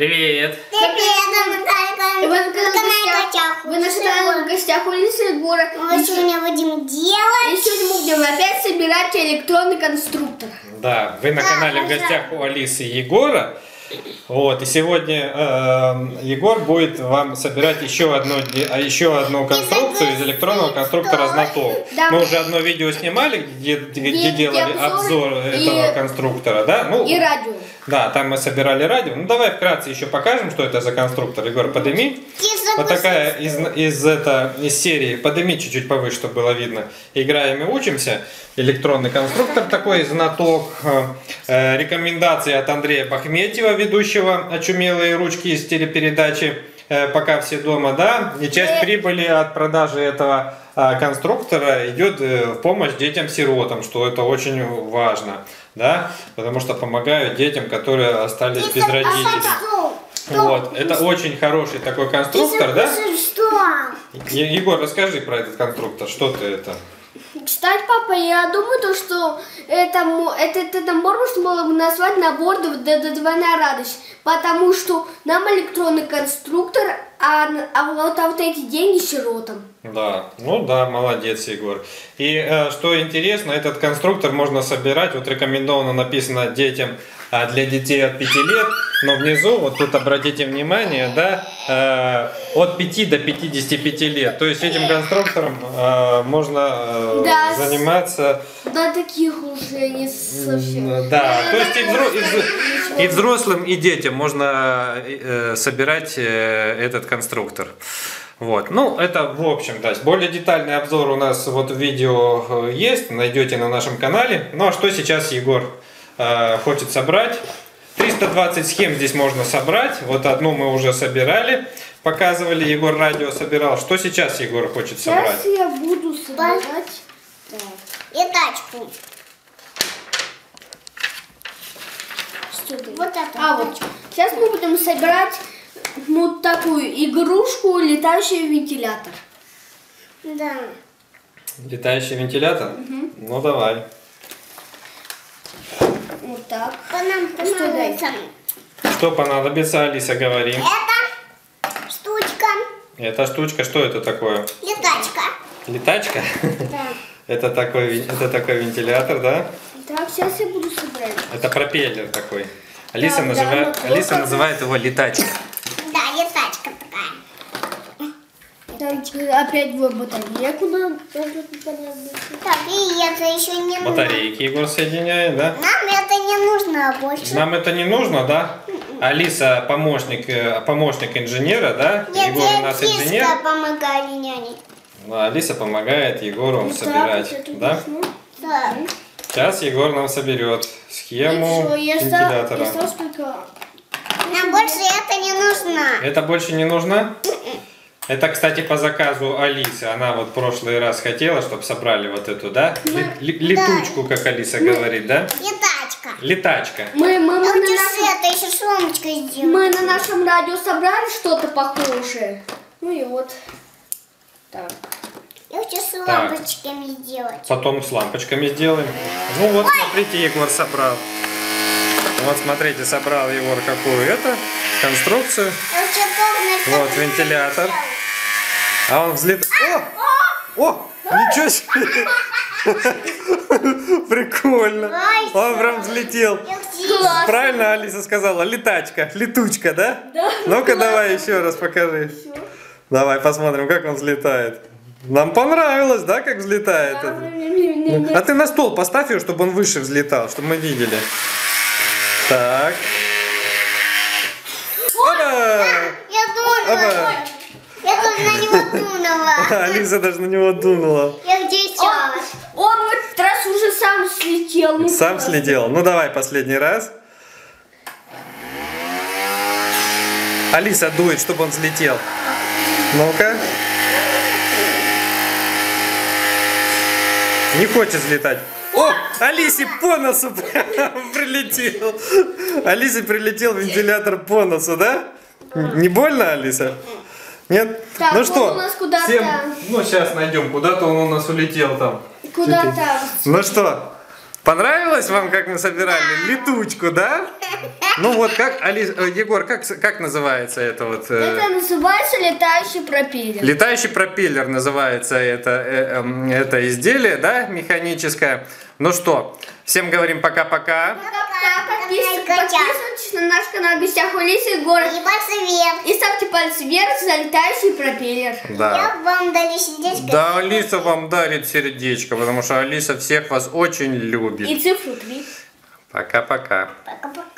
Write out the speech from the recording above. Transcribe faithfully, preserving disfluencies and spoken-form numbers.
Привет! Привет! Вы на канале в гостях у Алисы и Егора. Мы сегодня будем делать... И сегодня мы будем опять собирать электронный конструктор. Да, вы на канале в гостях у Алисы и Егора. Вот, и сегодня э, Егор будет вам собирать еще одну, еще одну конструкцию из электронного конструктора Знаток. Да. Мы уже одно видео снимали, где, где, где делали обзор и, этого конструктора. Да? Ну, и радио. Да, там мы собирали радио. Ну, давай вкратце еще покажем, что это за конструктор. Егор, подними. Вот такая из, из, это, из серии. Подними чуть-чуть повыше, чтобы было видно. Играем и учимся. Электронный конструктор такой, Знаток. Э, рекомендации от Андрея Бахметьева, ведущего «Очумелые ручки» из телепередачи «Пока все дома», да, и часть прибыли от продажи этого конструктора идет в помощь детям-сиротам, что это очень важно, да, потому что помогают детям, которые остались без родителей. Вот, это очень хороший такой конструктор, да? Егор, расскажи про этот конструктор, что ты это... Кстати, папа, я думаю, то, что это, этот, этот набор можно было бы назвать набор «Двойная радость», потому что нам электронный конструктор, а, а, вот, а вот эти деньги сиротам. Да, ну да, молодец, Егор. И э, что интересно, этот конструктор можно собирать, вот рекомендовано написано детям, а для детей от пяти лет, но внизу, вот тут обратите внимание, да, э, от пяти до пятидесяти пяти лет. То есть этим конструктором э, можно э, да, заниматься... Да, таких уже не совсем. Да, то есть и, взро... и взрослым, и детям можно э, собирать э, этот конструктор. Вот, ну это в общем, да, более детальный обзор у нас вот в видео есть, найдете на нашем канале. Ну а что сейчас Егор э, хочет собрать? триста двадцать схем здесь можно собрать, вот одну мы уже собирали, показывали, Егор радио собирал. Что сейчас Егор хочет собрать? Сейчас я буду собирать и тачку. Вот это. А вот, сейчас мы будем собирать... Ну, такую игрушку, летающий вентилятор. Да. Летающий вентилятор? Угу. Ну, давай. Вот так. По нам понадобится. Что понадобится, Алиса, говори. Это штучка. Это штучка, что это такое? Летачка. Летачка? Да. Это такой, это такой вентилятор, да? Так, сейчас я буду собирать. Это пропеллер такой. Алиса, да, называет, да, Алиса называет его летачка. Опять двое батареек у нас. Так, и это еще не нужно. Батарейки Егор соединяет, да? Нам это не нужно больше. Нам это не нужно, да? Алиса помощник, помощник инженера, да? Нет, Егор у нас инженер. Помогали, няне. Алиса помогает Егору вот собирать, да? Да? Сейчас Егор нам соберет схему все, я вентилятора. Стал, я стал нам больше это не нужно. Это больше не нужно? Это, кстати, по заказу Алисы. Она вот в прошлый раз хотела, чтобы собрали вот эту, да? Летучку, как Алиса говорит, да? Летачка. Летачка. Мы, мы, мы, на, нашем... Еще мы на нашем радио собрали что-то похожее. Ну и вот. Так. Я хочу с лампочками так. сделать. Потом с лампочками сделаем. Ну вот, ой, смотрите, Егор собрал. Вот, смотрите, собрал Егор какую это конструкцию. Вот, вентилятор. А он взлет... О! О! Ничего себе! Прикольно! Он прям взлетел. Правильно Алиса сказала? Летачка, летучка, да? Ну-ка давай еще раз покажи. Давай посмотрим, как он взлетает. Нам понравилось, да, как взлетает? А ты на стол поставь его, чтобы он выше взлетал, чтобы мы видели. Так. Я тут на него дунула. Алиса даже на него дунула. Я где сейчас? Он, он в этот раз уже сам слетел. Ну, сам раз. слетел. Ну давай последний раз. Алиса дует, чтобы он взлетел. Ну-ка. Не хочет взлетать. О, Алисе по носу прилетел. Алисе прилетел вентилятор по носу, да? Не больно, Алиса? Нет? Так, ну что, всем... ну сейчас найдем, куда-то он у нас улетел там. Куда-то. Ну что, Понравилось вам, как мы собирали летучку, да? Ну вот как, Алис... Егор, как, как называется это вот? Это называется летающий пропеллер. Летающий пропеллер называется это, это изделие, да, механическое. Ну что, всем говорим пока-пока. Подписывайтесь на наш канал в гостях у Алисы и Егора. И пальцы вверх. И ставьте пальцы вверх за летающий пропеллер. Да. Я вам дарю сердечко. Да, Алиса вам дарит сердечко, потому что Алиса всех вас очень любит. И цифру три. Пока-пока. Пока-пока.